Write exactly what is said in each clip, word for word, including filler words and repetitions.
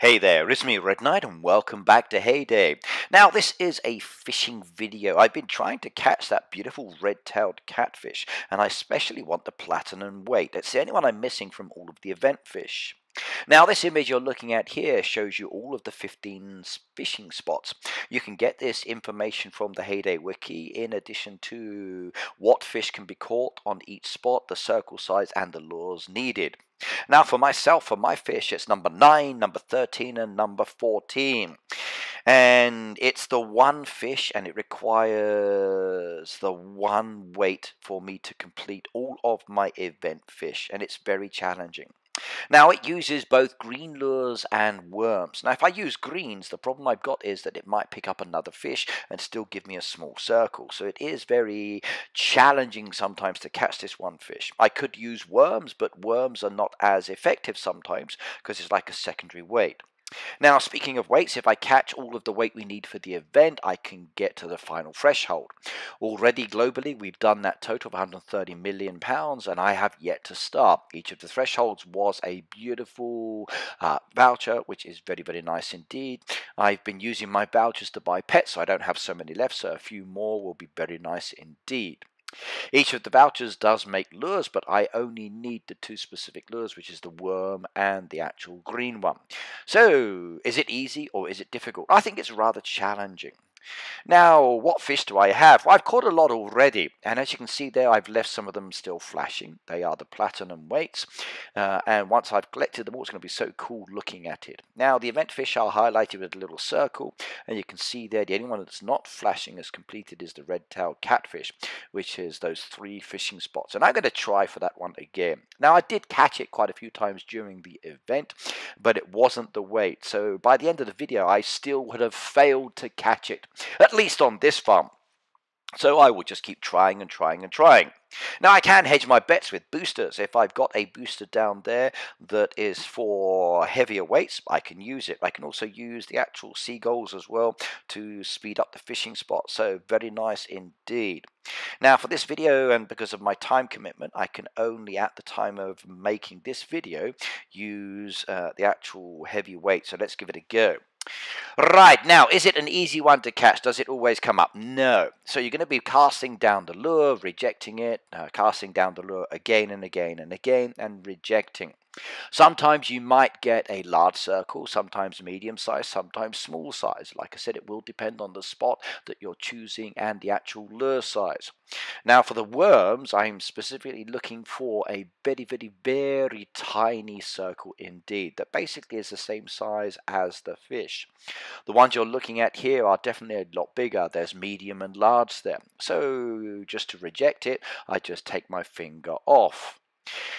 Hey there, it's me Red Knight and welcome back to Hay Day. Now this is a fishing video. I've been trying to catch that beautiful red-tailed catfish and I especially want the platinum weight. That's the only one I'm missing from all of the event fish. Now this image you're looking at here shows you all of the fifteen fishing spots. You can get this information from the Hay Day Wiki in addition to what fish can be caught on each spot, the circle size and the lures needed. Now for myself, for my fish, it's number nine, number thirteen and number fourteen. And it's the one fish and it requires the one weight for me to complete all of my event fish and it's very challenging. Now it uses both green lures and worms. Now if I use greens, the problem I've got is that it might pick up another fish and still give me a small circle. So it is very challenging sometimes to catch this one fish. I could use worms, but worms are not as effective sometimes because it's like a secondary weight. Now speaking of weights, if I catch all of the weight we need for the event, I can get to the final threshold. Already globally we've done that total of one hundred thirty million pounds and I have yet to start. Each of the thresholds was a beautiful uh, voucher, which is very very nice indeed. I've been using my vouchers to buy pets, so I don't have so many left, so a few more will be very nice indeed. Each of the vouchers does make lures, but I only need the two specific lures, which is the worm and the actual green one. So, is it easy or is it difficult? I think it's rather challenging. Now, what fish do I have? Well, I've caught a lot already, and as you can see there, I've left some of them still flashing. They are the platinum weights, uh, and once I've collected them all, it's going to be so cool looking at it. Now, the event fish are highlighted with a little circle, and you can see there the only one that's not flashing as completed is the red-tailed catfish, which is those three fishing spots, and I'm going to try for that one again. Now, I did catch it quite a few times during the event, but it wasn't the weight, so by the end of the video, I still would have failed to catch it. At least on this farm. So I will just keep trying and trying and trying. Now I can hedge my bets with boosters. If I've got a booster down there that is for heavier weights, I can use it. I can also use the actual seagulls as well to speed up the fishing spot. So very nice indeed. Now for this video, and because of my time commitment, I can only at the time of making this video use uh, the actual heavy weight. So let's give it a go. Right, now, is it an easy one to catch? Does it always come up? No. So you're going to be casting down the lure, rejecting it, uh, casting down the lure again and again and again, and rejecting. Sometimes you might get a large circle, sometimes medium size, sometimes small size. Like I said, it will depend on the spot that you're choosing and the actual lure size. Now for the worms, I'm specifically looking for a very, very, very tiny circle indeed that basically is the same size as the fish. The ones you're looking at here are definitely a lot bigger. There's medium and large there. So just to reject it, I just take my finger off.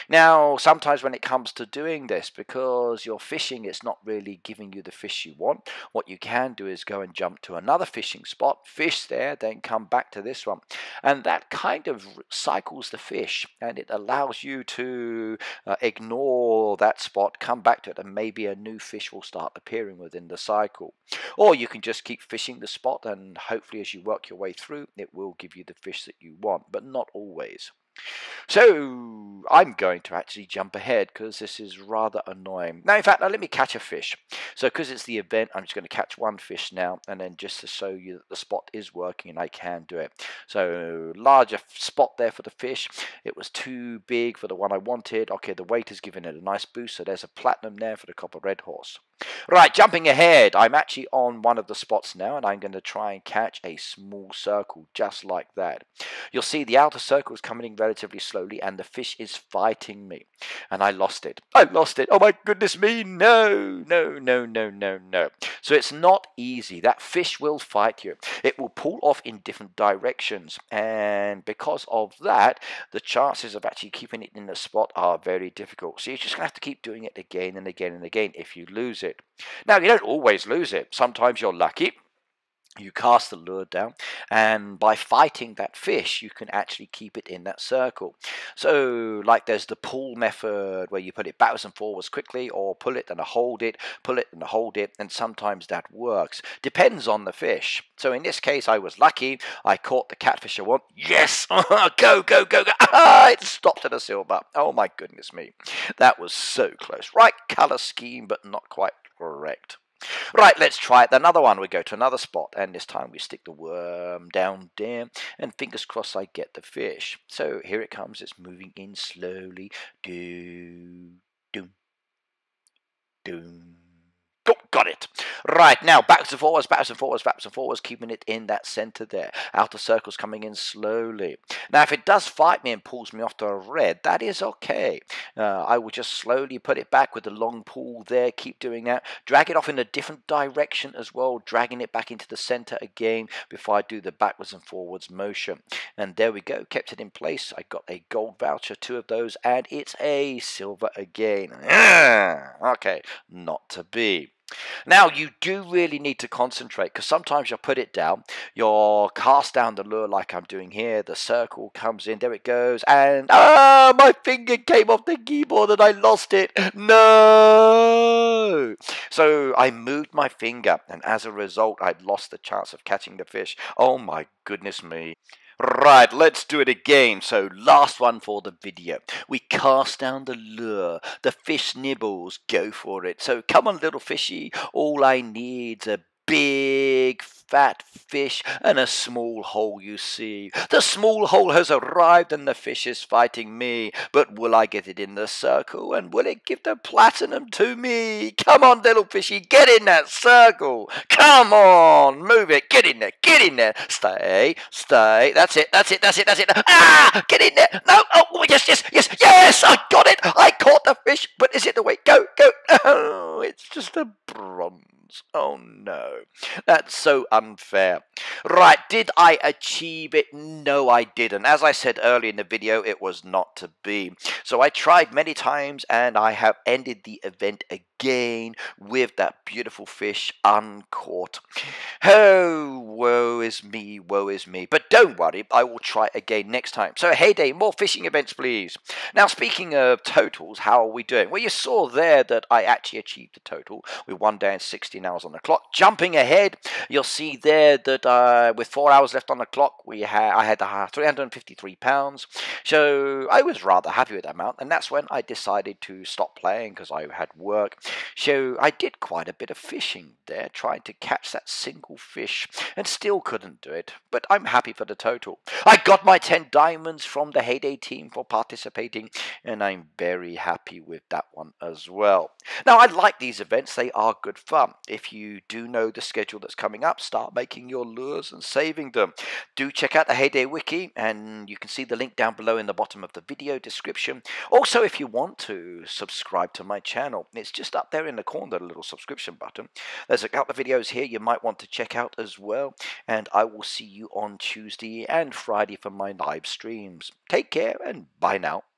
Now, sometimes when it comes to doing this, because you're fishing, it's not really giving you the fish you want. What you can do is go and jump to another fishing spot, fish there, then come back to this one. And that kind of cycles the fish, and it allows you to uh, ignore that spot, come back to it, and maybe a new fish will start appearing within the cycle. Or you can just keep fishing the spot, and hopefully as you work your way through, it will give you the fish that you want, but not always. So I'm going to actually jump ahead because this is rather annoying. Now in fact, now let me catch a fish. So because it's the event, I'm just going to catch one fish now and then just to show you that the spot is working and I can do it. So larger spot there for the fish. It was too big for the one I wanted. Okay, the weight is giving it a nice boost. So there's a platinum there for the copper red horse. Right, jumping ahead, I'm actually on one of the spots now and I'm going to try and catch a small circle just like that. You'll see the outer circle is coming in relatively slowly and the fish is fighting me. And I lost it. I lost it. Oh my goodness me. No, no, no, no, no, no. So it's not easy. That fish will fight you. It will pull off in different directions. And because of that, the chances of actually keeping it in the spot are very difficult. So you're just going to have to keep doing it again and again and again if you lose it. Now, you don't always lose it. Sometimes you're lucky. You cast the lure down, and by fighting that fish, you can actually keep it in that circle. So, like there's the pull method where you put it backwards and forwards quickly, or pull it and hold it, pull it and hold it, and sometimes that works. Depends on the fish. So, in this case, I was lucky. I caught the catfish I want. Yes! Go, go, go, go! Ah, it stopped at a silver. Oh, my goodness me. That was so close. Right color scheme, but not quite correct. Right, let's try it. Another one. We go to another spot, and this time we stick the worm down there, and fingers crossed I get the fish. So here it comes. It's moving in slowly. Do, do, do. Go, got it. Right, now backs and forwards, backs and forwards, backs and forwards, keeping it in that center there. Outer circles coming in slowly. Now, if it does fight me and pulls me off to a red, that is okay. Uh, I will just slowly put it back with the long pull there. Keep doing that. Drag it off in a different direction as well, dragging it back into the center again before I do the backwards and forwards motion. And there we go. Kept it in place. I got a gold voucher, two of those, and it's a silver again. Okay, not to be. Now, you do really need to concentrate, because sometimes you'll put it down, you'll cast down the lure like I'm doing here, the circle comes in, there it goes, and ah, my finger came off the keyboard and I lost it. No! So I moved my finger, and as a result, I'd lost the chance of catching the fish. Oh my goodness me. Right, let's do it again. So last one for the video. We cast down the lure. The fish nibbles. Go for it. So come on, little fishy. All I need's a big fat fish and a small hole, you see. The small hole has arrived and the fish is fighting me. But will I get it in the circle, and will it give the platinum to me? Come on, little fishy, get in that circle. Come on, move it. Get in there, get in there. Stay, stay. That's it, that's it, that's it, that's it. Ah, get in there. No, oh, yes, yes, yes, yes. I got it. I caught the fish. But is it the way? Go, go. Oh, it's just a bronze. Oh no, that's so unfair. Right, did I achieve it? No, I didn't. As I said earlier in the video, it was not to be. So I tried many times, and I have ended the event again with that beautiful fish uncaught. Oh, woe is me, woe is me. But don't worry, I will try again next time. So Hay Day, more fishing events, please. Now, speaking of totals, how are we doing? Well, you saw there that I actually achieved the total with one day and sixteen hours on the clock. Jumping ahead, you'll see there that uh, with four hours left on the clock, we ha I had uh, three hundred fifty-three pounds. So I was rather happy with that amount, and that's when I decided to stop playing because I had work. So I did quite a bit of fishing there, trying to catch that single fish, and still couldn't do it. But I'm happy for the total. I got my ten diamonds from the Hay Day team for participating, and I'm very happy with that one as well. Now, I like these events. They are good fun. If you do know the schedule that's coming up, start making your lures and saving them. Do check out the Hay Day Wiki, and you can see the link down below in the bottom of the video description. Also, if you want to, subscribe to my channel. It's just up there in the corner, the little subscription button. There's a couple of videos here you might want to check out as well, and I will see you on Tuesday and Friday for my live streams. Take care, and bye now.